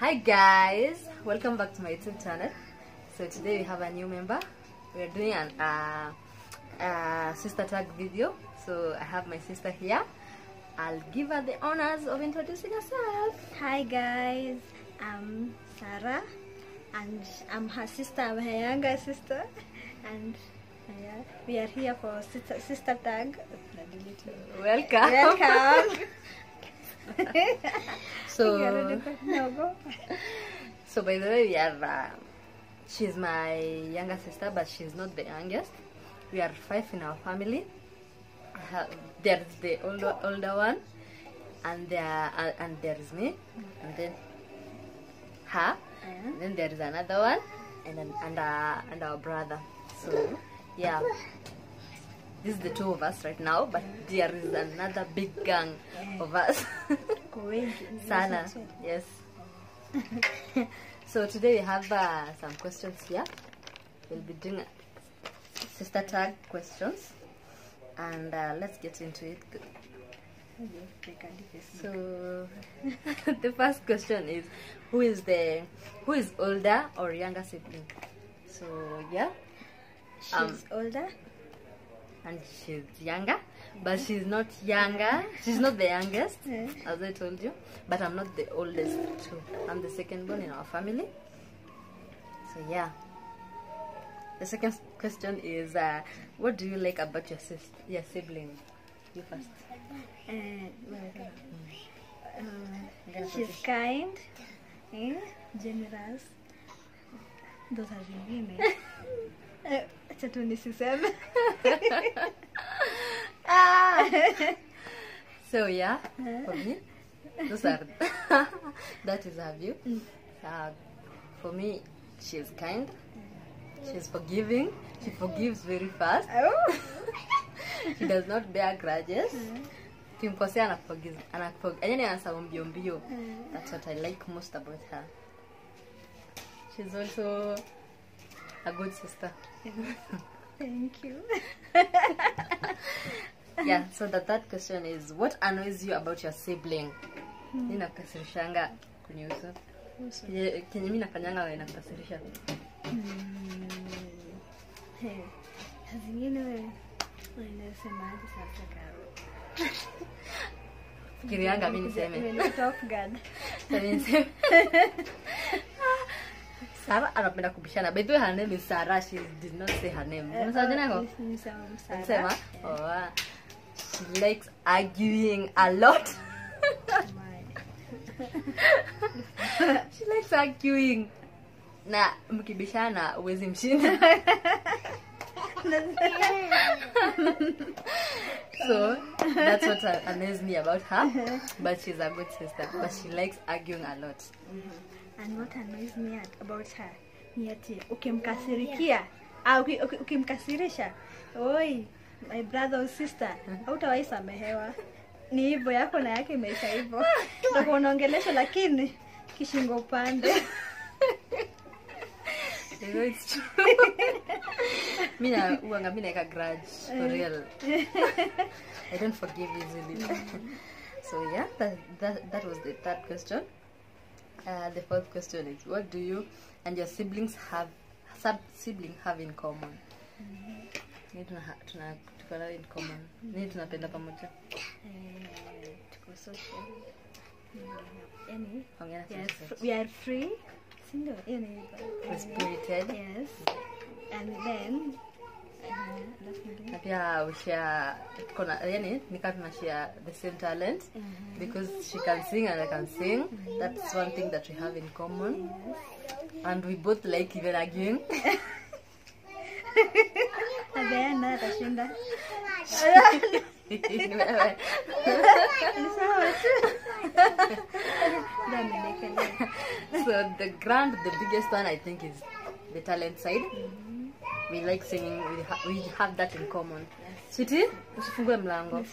Hi guys, welcome back to my YouTube channel. So today we have a new member. We are doing an sister tag video. So I have my sister here. I'll give her the honors of introducing herself. Hi guys, I'm Sarah and I'm her sister. I'm her younger sister, and yeah, we are here for sister tag. Welcome. So by the way, we are she's my younger sister, but she's not the youngest. We are five in our family. There's the older one, and there's me, and then her, and then there is another one, and our brother. So yeah, this is the two of us right now, but there is another big gang of us. Sana, yes. So today we have some questions here. We'll be doing sister tag questions, and let's get into it. So the first question is, who is older or younger sibling? So yeah, she's older. And she's younger, but she's not younger. She's not the youngest, as I told you. But I'm not the oldest too. I'm the second born in our family. So yeah. The second question is, what do you like about your sibling? You first. She's kind, generous. Those are the women. So yeah, for me, those are that is her view. For me, she is kind, she is forgiving, she forgives very fast. She does not bear grudges. That's what I like most about her. She's also a good sister. Thank you. Yeah, so the third question is, what annoys you about your sibling? Sarah, anapenda kubishana. By the way, her name is Sarah. She did not say her name. Sarah. Oh, she likes arguing a lot. She likes arguing. Na mkibishana uwezi mshinda. So that's what amazes me about her. But she's a good sister. But she likes arguing a lot. And what annoys me about her ni ati ukimkasirikia au ukimkasirisha, oi, my brother or sister, hautawaisamehewa. Ni hivyo yako na yake, imeisha hivyo. Ndio unaongelesha lakini kishingo upande. Ndio it's true. Mina uanga mimi naika grudge for real. I don't forgive easily. So yeah, that was the third question. The fourth question is, what do you and your siblings have sibling in common? Nini tunakutana in common? Nini tunapenda pamoja? Tuko social. We are free. Single. Spirited. Yes. And then yeah, we share the same talent, because she can sing and I can sing. That's one thing that we have in common. And we both like even arguing. So the biggest one I think is the talent side. We like singing, we have that in common. Yes. Sweetie, usifungue mlango.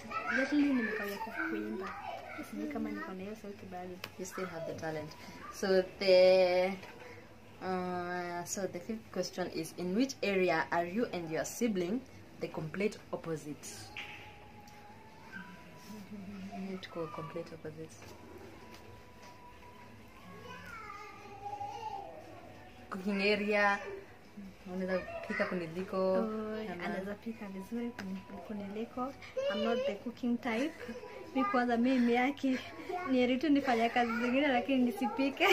You still have the talent. So the fifth question is, in which area are you and your sibling the complete opposites? Complete opposites. cooking area. Another pika kunidiko. Another pika vizuri kunidiko. I'm not the cooking type. Because mimi yake niritu nifanya kazi zingine lakini nisipike.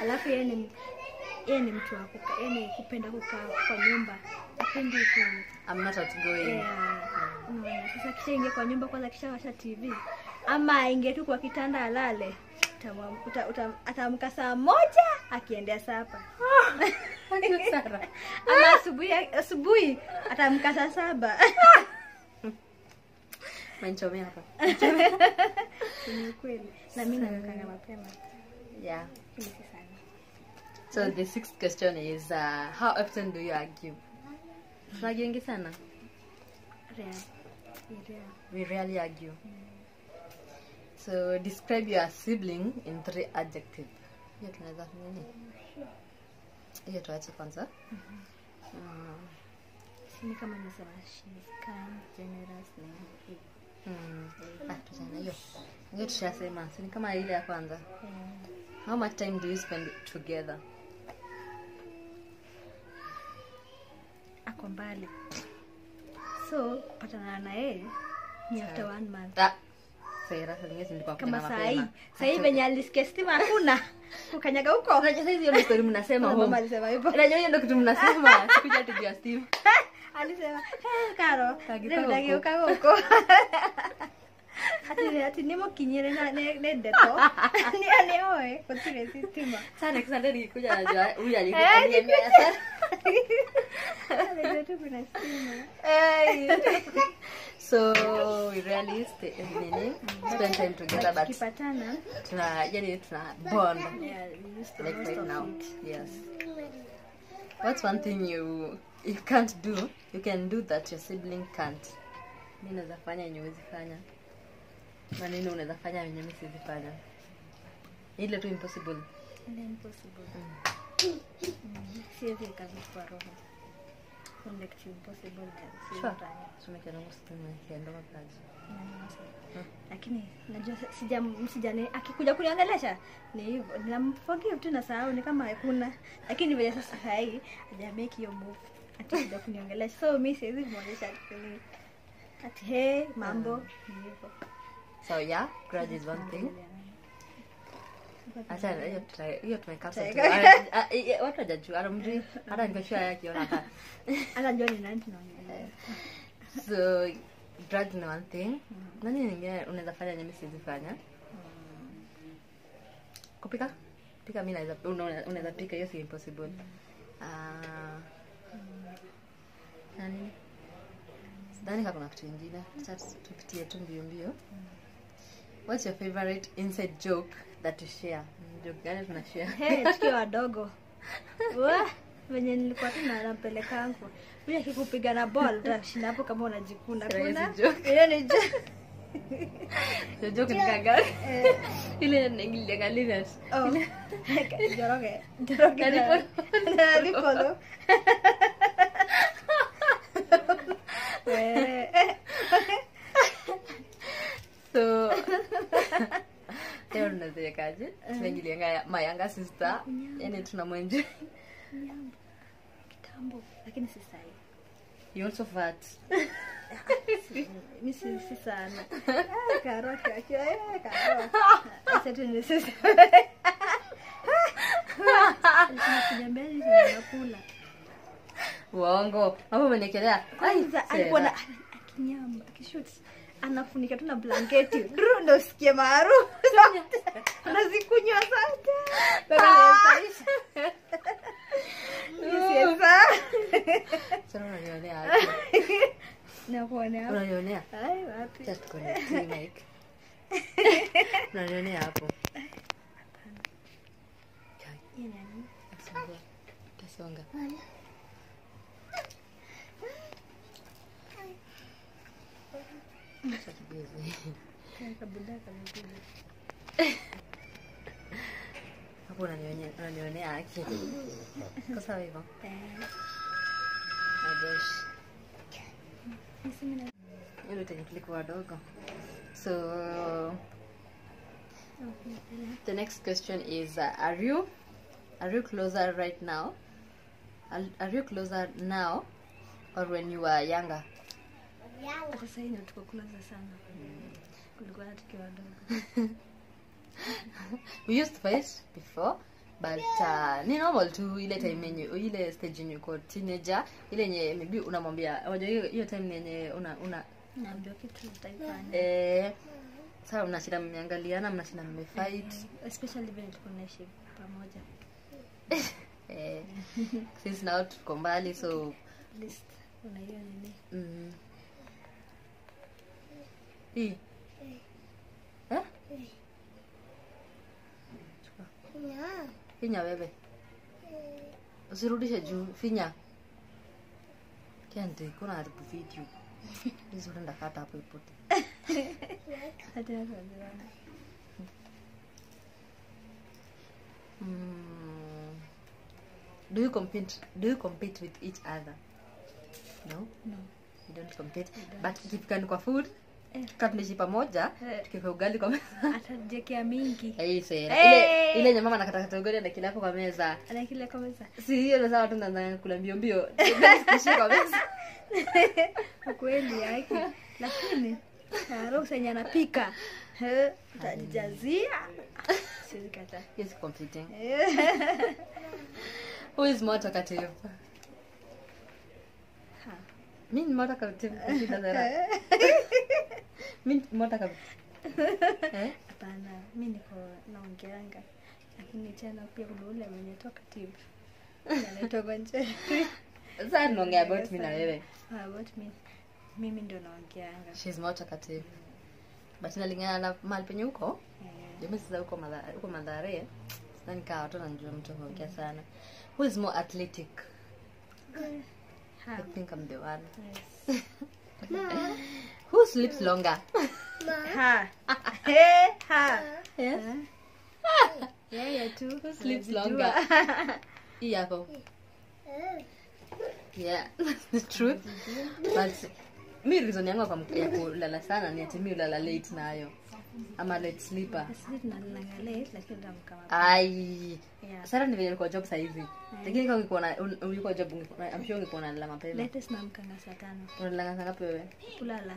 Alafu yeye ni mtu wa kukaa, yeye kupenda kukaa kwa nyumba. Apendi ku I'm not outgoing. Sasa kisha inge kwa nyumba kwanza kisha washa TV. Ama inge tu kwa kitanda alale. Ataamka saa moja akiendea sapa. Ama asubuhi ataamka saa saba. Manchome hapa. Ni kweli. Na mimi nakaa mapema. Yeah. So the sixth question is how often do you argue? Tunagienge sana? We rarely argue. So describe your sibling in 3 adjectives. Hiyo tunaweza nini? Hiyo tuache kwanza. Sini kama nasema she's kind, generous na how much time do you spend together? Ako mbali. So, patana nae ni after 1 month. Saira sasa ndio kwa kuna mapema. Sasa hivi venye alisikia stima hakuna. Ukanyaga huko. Unajua sasa hiyo ndio story mnasema huko. Unajua hiyo ndio kitu mnasema. Sikuja tujia stima. Alisema, "Karo, ndageuka huko." Hati nimo kinyere na nedeto. Ni aneoe, kutire stima. Sana kisanda nikuja najua huyu alikuwa sana. Ndio tu kuna stima. Eh. So we really spend time together but tukipatana tuna bond. Yeah, we used to like right now. Yes. What's one thing you can't do? You can do that your sibling can't. Mimi naweza fanya yenye huwezi fanya. Maneno unaweza fanya yenye mimi siwezi fanya. Ile tu impossible. Ile impossible. Siwezi kabisa roho. Connect impossible guys. Sure. Tumekana ngositana kienda kwa kazi. Lakini najua sijane akikuja kuniangelesha ni hivyo namforgive tu na sahau ni kama hakuna. Lakini bila sasa hai haja make your move. Atakuja kuniangelesha. So mimi siwezi kumwonyesha kitu. Ati hey mambo ni hivyo. So yeah, grudge is one thing. Acha hiyo tumekata tu. Watu hajajua, alamjui, hata ningeshia yake ona hapa. Anajua ni nani tunaongelea. So grudge is one thing. Nani nyingine unaweza fanya nyinyi msizifanya? Kupika? Pika mimi naweza unaweza pika hiyo si impossible. Nani? Sidhani kama kuna kitu kingine. Tupitie tu mbio mbio. What's your favorite inside joke that you share? Joke gani tunashare? Hey, tukiwa wadogo. Wa, wenye nilikuwa tunapeleka yangu. Mimi akikupiga na ball, utashinda hapo kama unajikuna. Kuna ile ni joke. Joke ni kagari. Ile ni illegalinas. Oh. Joroge. Joroge. Nalipolo. So, everyone is kaje. Tunajilianga my younger sister. Yani tunamwenje. Kitambo, lakini si sahi. You also fat. Mimi si sana. Karoti akiwa karoti. Asante ni sisi. Tunajambeni tunakula. Uongo. Hapo mnekelea. Alikuwa na akinyama, akishoots. Anafunika tu na blanketi. Ndio ndo sikie maru. Nazikunywa zote. Baba nitaisha. Nisiesa. Sasa unanionea hapo. Na kuonea. Unanionea? Ai wapi? Just connect me mic. Unanionea hapo. Hapana. Yeye nani? Asante. Kasonga. So The next question is, are you closer right now? Are you closer now or when you were younger? We used to fight before, but ni normal tu ile time yenye ile stage yenye uko teenager ile yenye maybe unamwambia unajua hiyo time yenye una naambia kitu utaifanya sasa unashinda mmeangaliana mnashinda mmefight especially when tunaishi pamoja since now tuko mbali so list unaiona nini Finya bebe. Usirudishe juu finya. Kende kuna haribu video. Hizo ndio ndakata hapo ipote. Do you compete with each other? No? No. You don't compete. But kifika kwa food Kapnishi pamoja, tukika ugali kwa meza. Atajekia mingi. Hei, sera. Ile nye mama nakatakata ugali na kilapo kwa meza. Ana kile kwa meza. Si hiyo na sawa tunda na kula mbio mbio. Kushi kwa meza. Kweli yake. Lakini, roho senya anapika. Utajijazia. Sirikata. Yes, competing. Who is more talkative? Mimi ni more talkative kushinda Zara. Mimi mota kama hapana mimi niko naongeanga lakini tena pia ule mwenye talkative anaitwa Gonje sasa naongea about mimi na wewe about me mimi ndio naongeanga she's more talkative but nalingana na mahali penye huko jamii sasa huko Mathare sasa nikaa watu wanajua mtu anaongea sana who is more athletic I think I'm the one yes no Who sleeps longer? Ha. Hey, ha. Yes. Yeah, yeah, too. Who sleeps longer? Yeah, go. Yeah, that's the truth. But me reason yangu kwa lala sana ni ati mi ulala late na ayo. I'm a late sleeper. Sleep na late lakini ndamkama. Ai. Sasa ni venye uko job saizi. Lakini kama uko job I'm sure uko na lala mapema. Latest naamka saa 5. Unalala saa ngapi wewe? Kulala.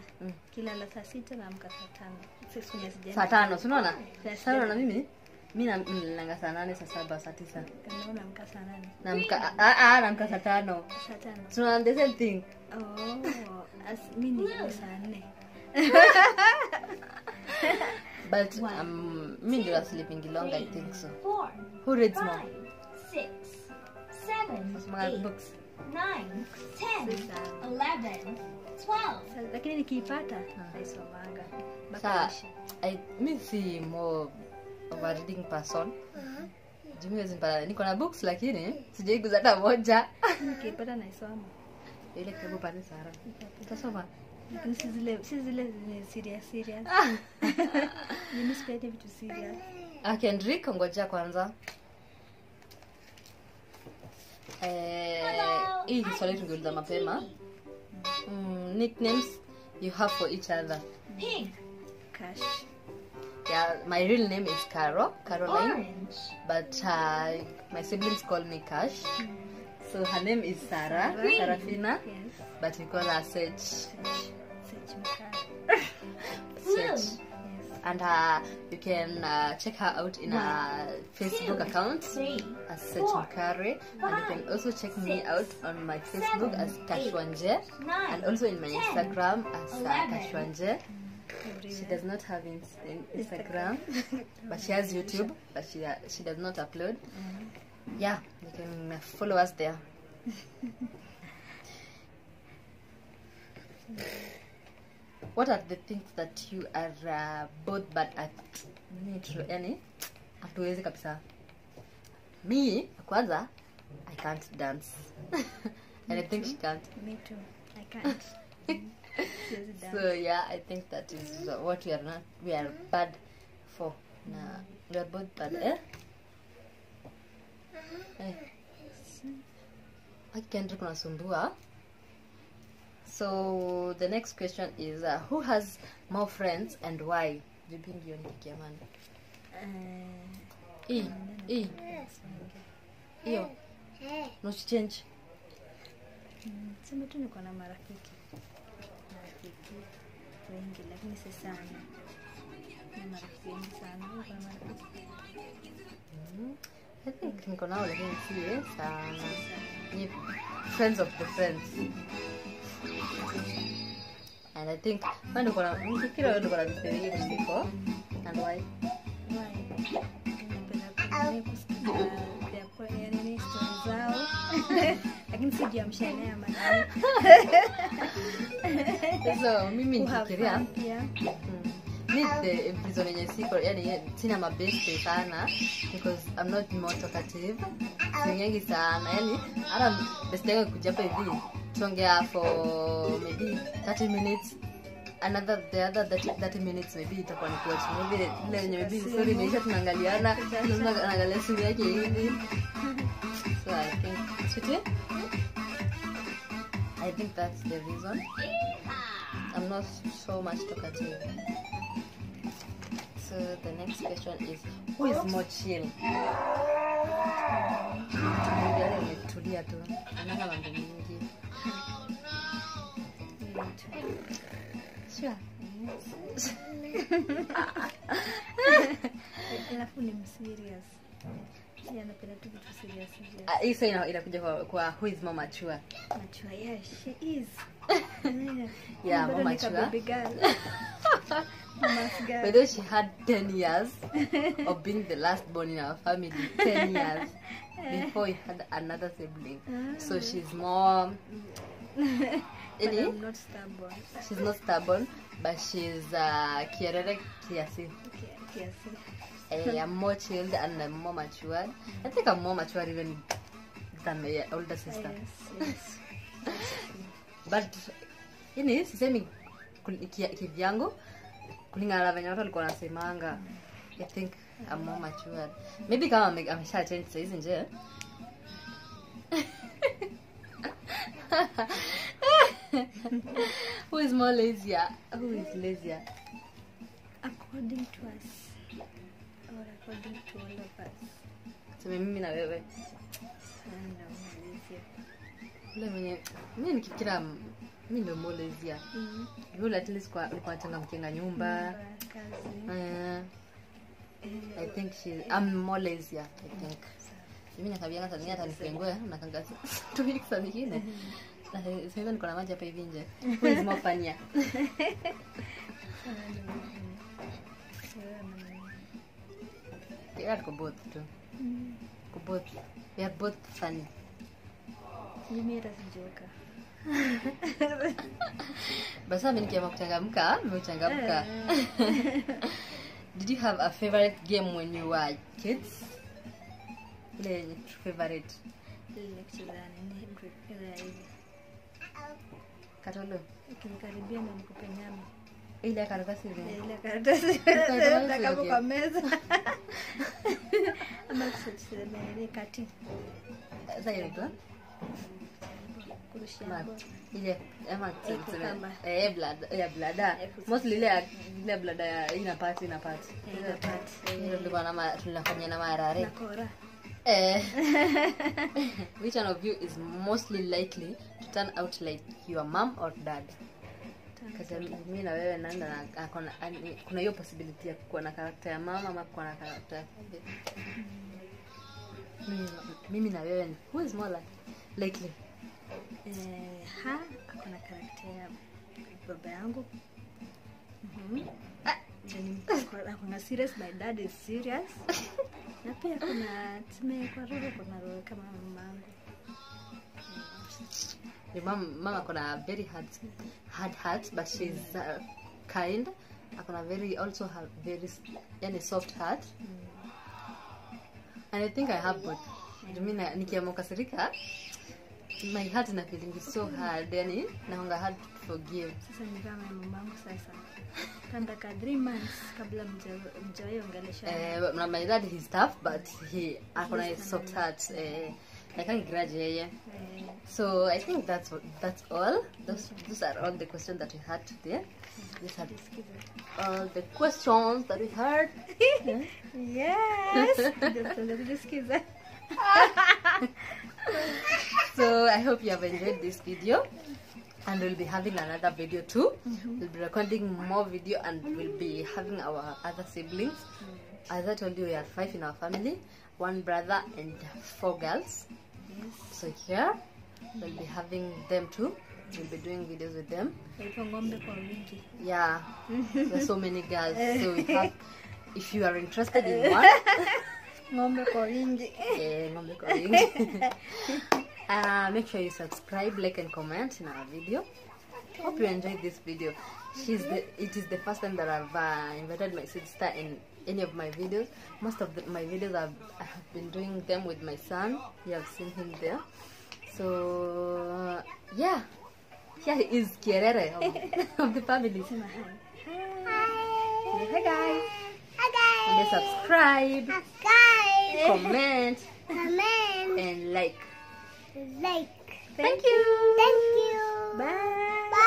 Kilala saa 6 naamka saa 5. Sasa kuna sijana. Saa 5, unaona? Sasa na mimi nalala saa 8 saa 7 saa 9. Kama naamka saa 8. Naamka naamka saa 5. Saa 5. Tunaona the same thing. Oh, as mimi ni saa 4. But me do sleeping longer, I think so. 4. Who reads more? 6, 7, 8, 9, 10, 11, 12. Lakini nikipata naisomanga. Sasa mimi si more of a reading person. Jimwezi mpana niko na books lakini sijaiguza hata moja. Nikipata naisoma. Ile kitabu pale Sara. Utasoma. Serious. Mimi sipendi vitu serious. Kendrick ngoja kwanza. Hii swali tungeuliza mapema. Nicknames you have for each other. Pink. Cash. Yeah, my real name is Caroline. Orange. But my siblings call me Cash. So her name is Sarah, Green. Sarafina. Yes. But we call her Sage. And you can check her out in her Facebook account as Sage Mukare. And you can also check me out on my Facebook as Kashwanje. And also in my Instagram as Kashwanje. She does not have Instagram, but she has YouTube, but she does not upload. Yeah, you can follow us there. What are the things that you are both bad at? Me, kwanza, I can't dance. And I think she can't. Me too. I can't. So yeah, I think that is what we are bad for. Nah, we are both bad. Kendrick unasumbua. So the next question is who has more friends and why? いいよ。No change. Sema tu niko na marafiki wengi, lakini si sana. Ni marafiki wengi sana, kwa marafiki. I think niko nao lakini si sana. Ni friends of the friends. And I think when niko na kila niko na mpenzi wangu. And why? So mimi nikifikiria the episode yenye siko yani sina mabeste sana because I'm not more talkative. Sinyengi sana yani hata bestega kuja hapa hivi tuongea for maybe 30 minutes. Another the other 30 minutes maybe itakuwa ni kuwatch movie ile yenye maybe story ni kisha tunaangaliana tunaangalia simu yake hivi. So I think today I think that's the reason I'm not so much talkative. So the next question is, who is more chill? Sure. I'm serious. Hiyo inakuja kwa who is more mature. Mature, yeah, she is. Yeah, more mature. But she had 10 years of being the last born in our family. 10 years before we had another sibling. So she's more... I'm not stubborn. She's not stubborn, but she's kierere kiasi. I'm more chilled and I'm more matured. I think I'm more matured even than my older sister. Yes, yes. But ini sisemi kivyangu kulingana venye watu walikuwa wanasemanga. I think I'm more matured. Maybe kama amesha change size nje. Who is more lazier? Who is lazier? According to us. According to all of us. So mimi na wewe. Sana Malaysia. Ule mwenye mimi nikifikira mimi ndio Malaysia. Yule at least kwa alikuwa anataka mkinga nyumba. I think I'm more lazy, I think. Mimi nakabianga sana hata nipengwe na kanga 2 weeks sana hili. Na sasa niko na maji hapa hivi nje. Who is more funnier? We are both too. Both. We are both funny. You made us a joker. Did you have a favorite game when you were kids? Favorite. Katolo. Ile karatasi ile kwa meza ama kusema kati zaidi kurushia ile ama kusema blada mostly ile blada ina party ndio tulikuwa na tunafanya na marare Which one of you is mostly likely to turn out like your mom or dad? Kaza mimi na wewe nanda kuna hiyo possibility ya kuwa na character ya mama ama kuwa na character ya baba. Mimi na wewe who is more likely? Kuna character ya baba yangu. Kuna serious, my dad is serious. Na pia kuna tume kwa roho kama mamangu. Mama kona very hard heart, but she's kind. Akona very also have very soft heart. And I think I have both. Mimi nikiamua kasirika, my heart na feeling is so hard. Yani naonga hard to forgive. Sasa nikama mamangu sasa. Kanda ka 3 months kabla mjaongelesha. My dad is tough, but he akona soft heart. I can't graduate, yeah. So I think that's all. Those are all the questions that we had today. These are all the questions that we had. Yes. So I hope you have enjoyed this video, and we'll be having another video too. We'll be recording more video, and we'll be having our other siblings. As I told you, we are 5 in our family, 1 brother and 4 girls. Yes. So here we'll be having them too. We'll be doing videos with them. Yeah, there's so many girls. So we have, if you are interested in one, make sure you subscribe, like and comment in our video. Hope you enjoyed this video. It is the first time that I've invited my sister in any of my videos. Most of my videos I have been doing them with my son. You have seen him there. So yeah, here is Kierere of the family. Hi. Hi guys. Hi guys. And subscribe. Subscribe. Comment. Comment. And like. Like. Thank you. Thank you. Bye.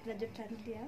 Bye bye.